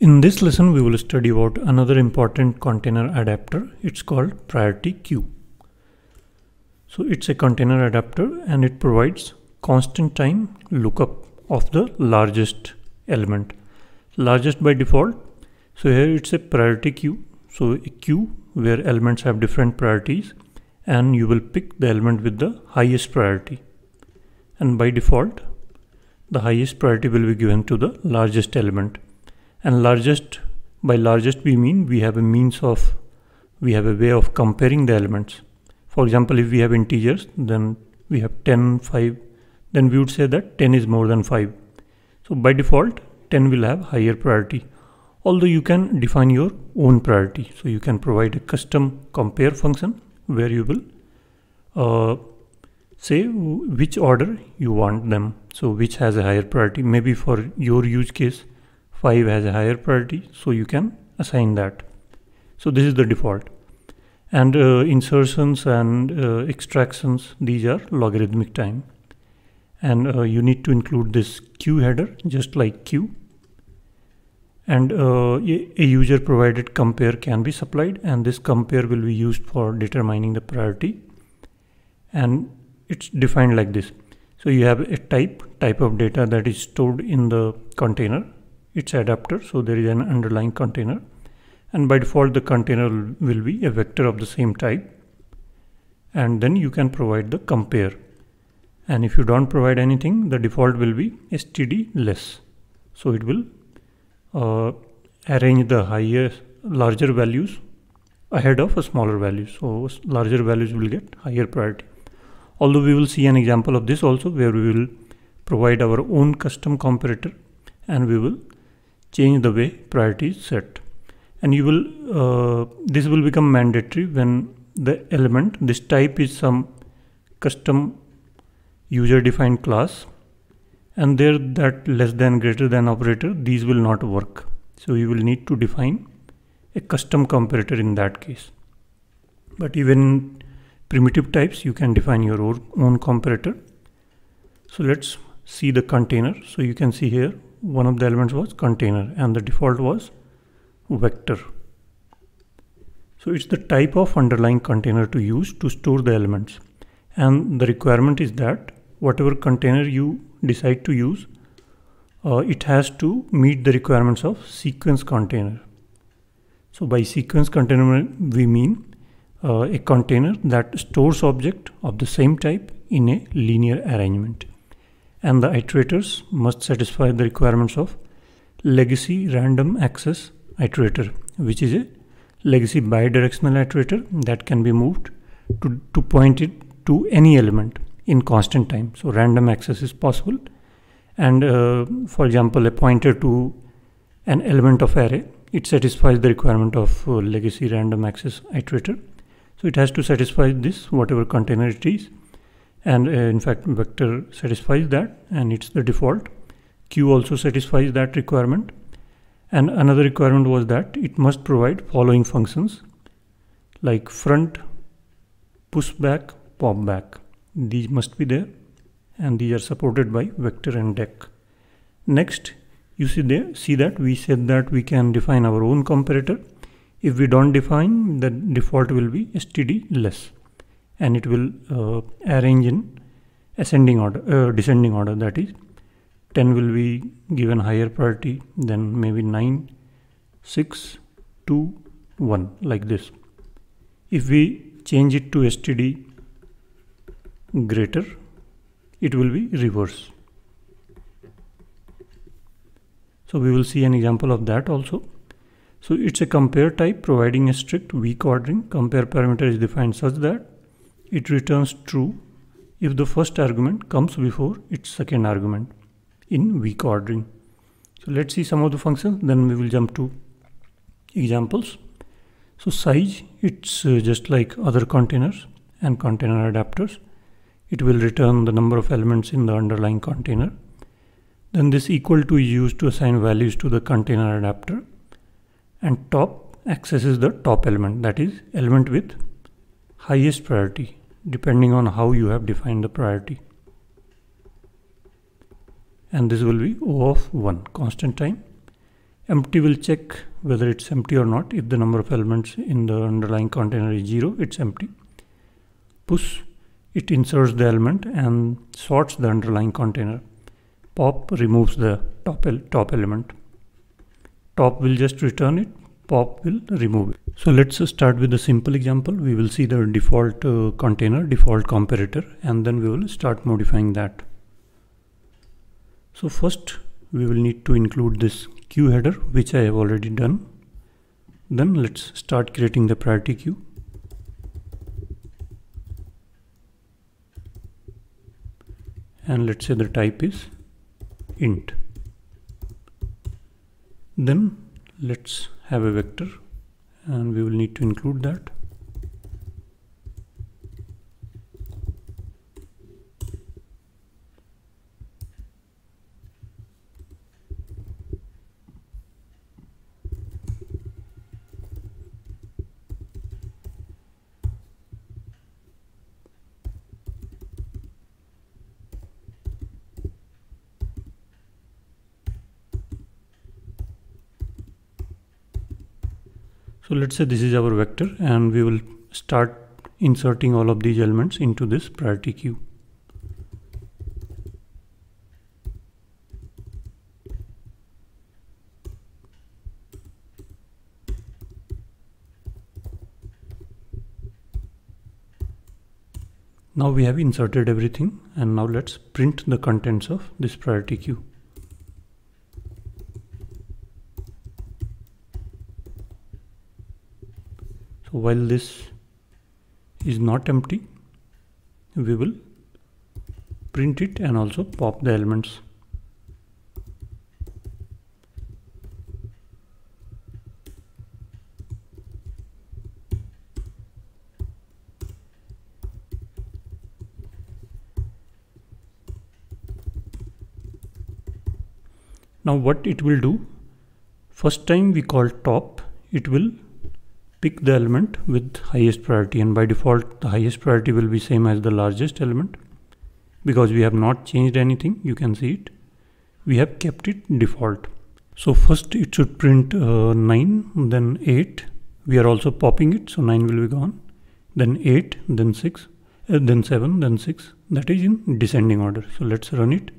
In this lesson, we will study about another important container adapter. It's called Priority Queue. So it's a container adapter and it provides constant time lookup of the largest element. Largest by default. So here it's a priority queue. So a queue where elements have different priorities and you will pick the element with the highest priority. And by default, the highest priority will be given to the largest element. And largest, by largest we mean we have a way of comparing the elements. For example, if we have integers, then we have 10, 5, then we would say that 10 is more than 5. So by default, 10 will have higher priority. Although you can define your own priority. So you can provide a custom compare function where you will say which order you want them. So which has a higher priority. Maybe for your use case, 5 has a higher priority, so you can assign that. So this is the default. And insertions and extractions, these are logarithmic time. And you need to include this queue header, just like queue. And a user provided compare can be supplied, and this compare will be used for determining the priority. And it's defined like this. So you have a type of data that is stored in the container. It's adapter, so there is an underlying container. And by default, the container will be a vector of the same type. And then you can provide the compare. And if you don't provide anything, the default will be std less. So it will arrange the larger values ahead of a smaller value. So larger values will get higher priority. Although we will see an example of this also, where we will provide our own custom comparator and we will change the way priority is set. And you will this will become mandatory when the element, this type is some custom user defined class, and there that less than greater than operator, these will not work. So you will need to define a custom comparator in that case. But even in primitive types you can define your own comparator. So let's see the container. So you can see here one of the elements was container and the default was vector. So it's the type of underlying container to use to store the elements. And the requirement is that whatever container you decide to use, it has to meet the requirements of sequence container. So by sequence container, we mean a container that stores objects of the same type in a linear arrangement. And the iterators must satisfy the requirements of legacy random access iterator, which is a legacy bidirectional iterator that can be moved to point it to any element in constant time. So random access is possible. And for example, a pointer to an element of array, it satisfies the requirement of legacy random access iterator. So it has to satisfy this, whatever container it is. And in fact, vector satisfies that, and it's the default. Queue also satisfies that requirement. And another requirement was that it must provide following functions like front, pushback, popback. These must be there, and these are supported by vector and deck. Next, you see that we said that we can define our own comparator. If we don't define, the default will be std less. And it will arrange in ascending order, descending order, that is 10 will be given higher priority, then maybe 9, 6, 2, 1, like this. If we change it to std greater, it will be reverse. So we will see an example of that also. So it's a compare type providing a strict weak ordering. Compare parameter is defined such that it returns true if the first argument comes before its second argument in weak ordering. So let's see some of the functions, then we will jump to examples. So size, it's just like other containers and container adapters. It will return the number of elements in the underlying container. Then this equal to is used to assign values to the container adapter. And top accesses the top element, that is element with highest priority, depending on how you have defined the priority. And this will be O of 1, constant time. Empty will check whether it's empty or not. If the number of elements in the underlying container is 0, it's empty. Push, it inserts the element and sorts the underlying container. Pop removes the top element. Top will just return it, pop will remove it. So let's start with a simple example. We will see the default container, default comparator, and then we will start modifying that. So first we will need to include this queue header, which I have already done. Then let's start creating the priority queue. And let's say the type is int. Then let's have a vector and we will need to include that. So let's say this is our vector and we will start inserting all of these elements into this priority queue. Now we have inserted everything, and now let's print the contents of this priority queue. So while this is not empty, we will print it and also pop the elements. Now what it will do, first time we call top, it will pick the element with highest priority, and by default the highest priority will be same as the largest element because we have not changed anything. You can see it, we have kept it default. So first it should print 9, then 8. We are also popping it, so 9 will be gone, then 8, then 6, then 7, then 6. That is in descending order. So let's run it.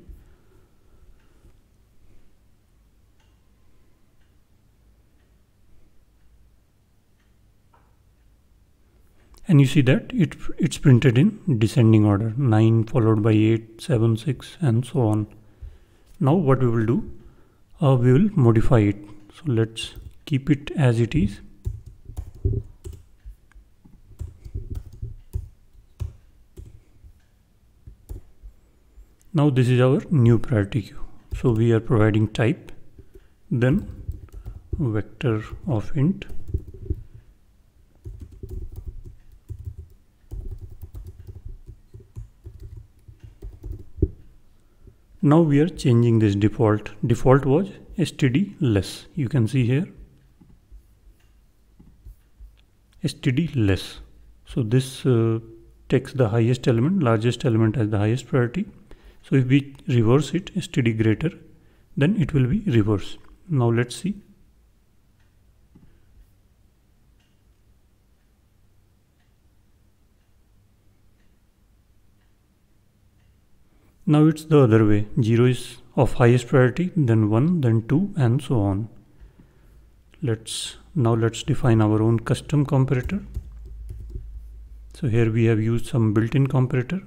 And you see that it's printed in descending order, 9 followed by 8, 7, 6 and so on. Now what we will do, we will modify it. So let's keep it as it is. Now this is our new priority queue. So we are providing type, then vector of int. Now we are changing this default. Default was std less. You can see here std less. So this takes the highest element, largest element as the highest priority. So if we reverse it, std greater, then it will be reversed. Now let's see. Now it's the other way, 0 is of highest priority, then 1, then 2 and so on. Now let's define our own custom comparator. So here we have used some built-in comparator.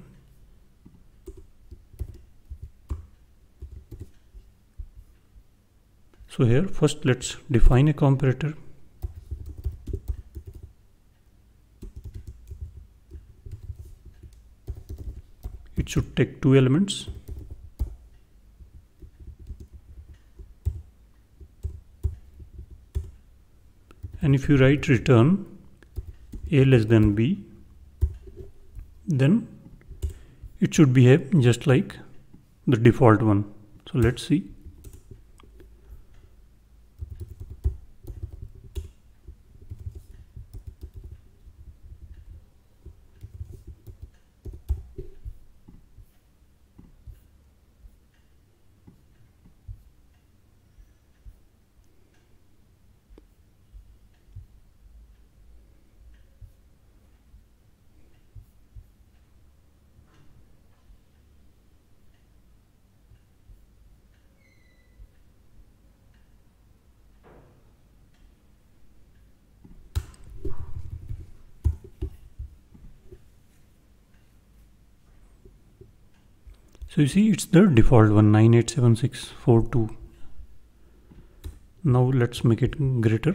So here first let's define a comparator. It should take two elements. And if you write return a less than b, then it should behave just like the default one. So let's see. So you see it's the default one, 987642. Now let's make it greater.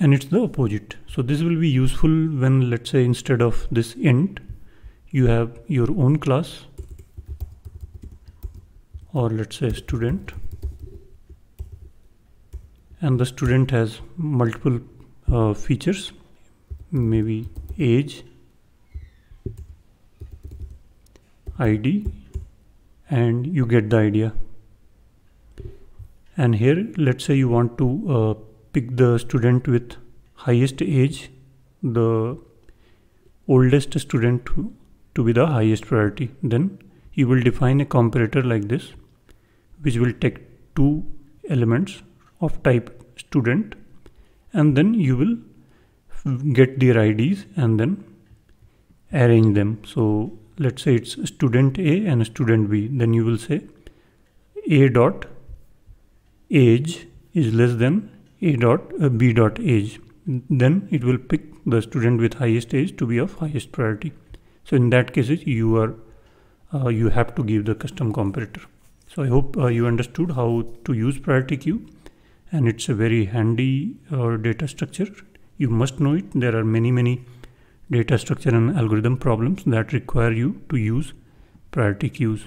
And it's the opposite. So this will be useful when, let's say, instead of this int, you have your own class, or let's say student, and the student has multiple features, maybe age, ID, and you get the idea. And here, let's say you want to pick the student with highest age, the oldest student to be the highest priority. Then you will define a comparator like this, which will take two elements of type student, and then you will get their IDs and then arrange them. So let's say it's student A and student B. Then you will say A dot age is less than A dot B dot age. Then it will pick the student with highest age to be of highest priority. So in that case, you are you have to give the custom comparator. So I hope you understood how to use priority queue, and it's a very handy data structure. You must know it. There are many data structure and algorithm problems that require you to use priority queues.